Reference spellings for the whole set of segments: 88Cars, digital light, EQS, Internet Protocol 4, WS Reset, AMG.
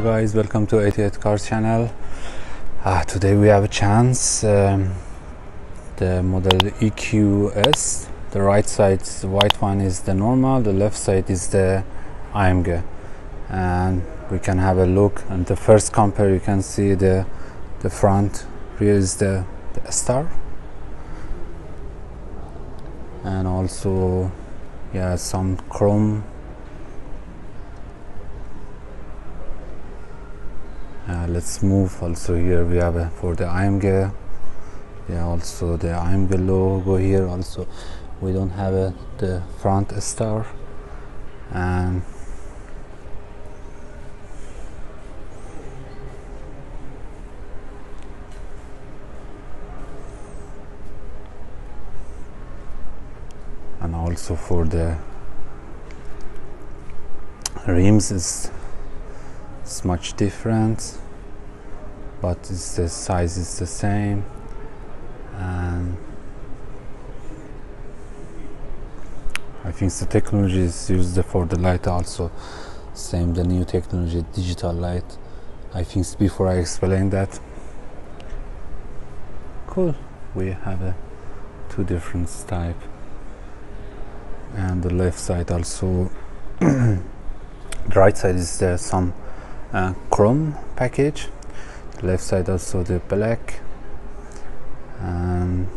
Hello guys, welcome to 88 Cars channel. Today we have a chance. The model EQS, the right side, the white one is the normal, the left side is the AMG, and we can have a look. And the first compare, you can see the front. Here is the star, and also some chrome. Let's move. Also here we have for the AMG, also the AMG logo here. Also we don't have the front star, and also for the rims is much different, but it's the size is the same. And I think the technology is used for the light also same, the new technology, digital light. I think before I explain that. Cool, we have two different type, and the left side also the right side is some chrome package, the left side also the black. And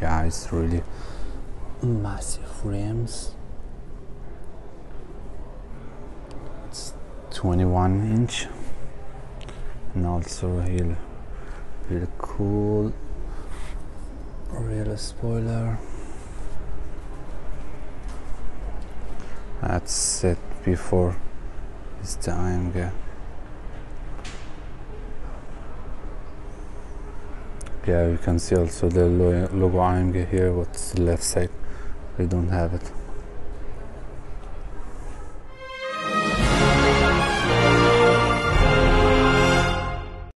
it's really massive rims. It's 21 inch, and also here really cool rear spoiler. That's said before, it's the AMG. You can see also the logo AMG here. What's the left side? We don't have it.